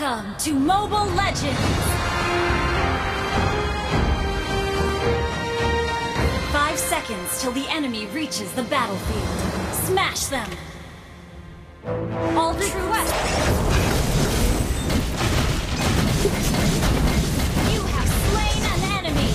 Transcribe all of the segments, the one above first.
Welcome to Mobile Legends! In 5 seconds till the enemy reaches the battlefield. Smash them! All troops... You have slain an enemy!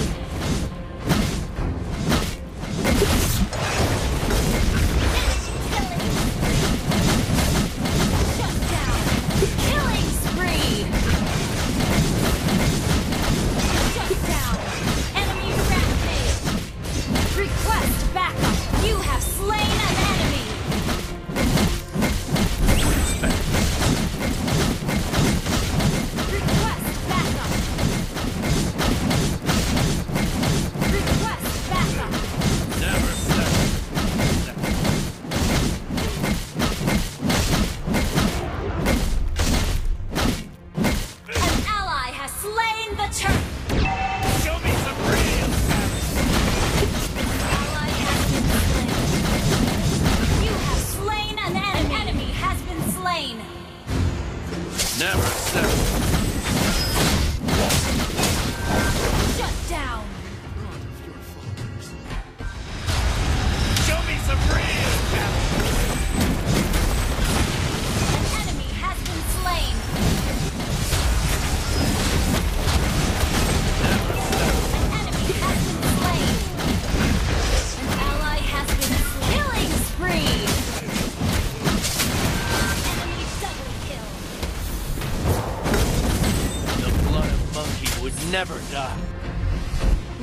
Never die.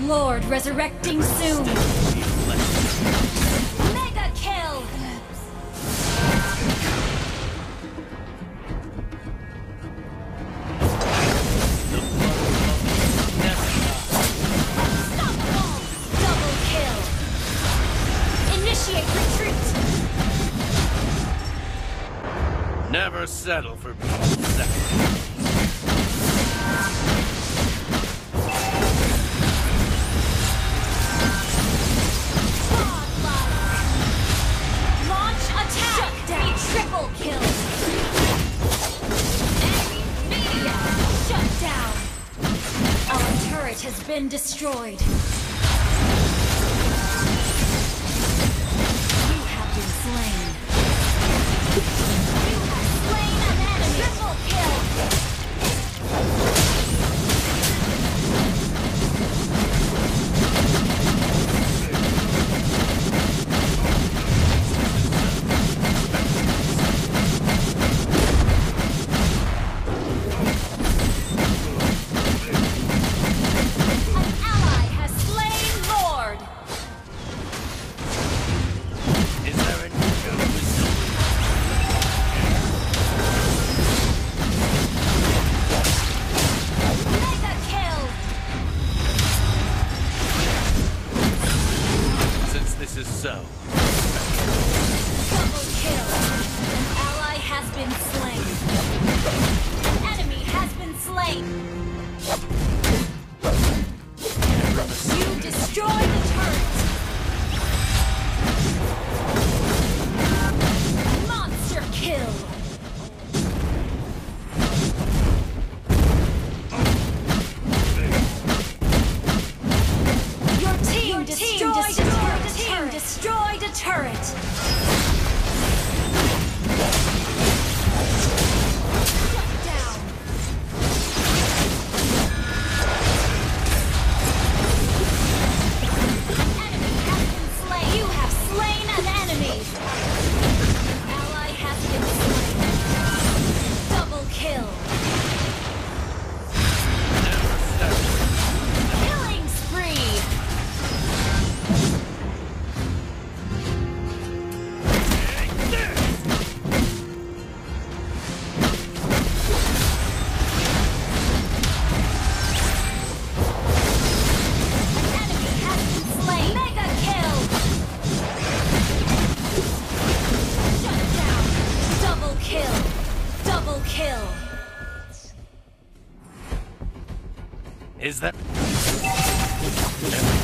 Lord resurrecting soon. Mega kill. The blood never die. Unstoppable. Double kill. Initiate retreat. Never settle for being second. Has been destroyed. You have been slain. You have slain an enemy. Triple kill. Is that...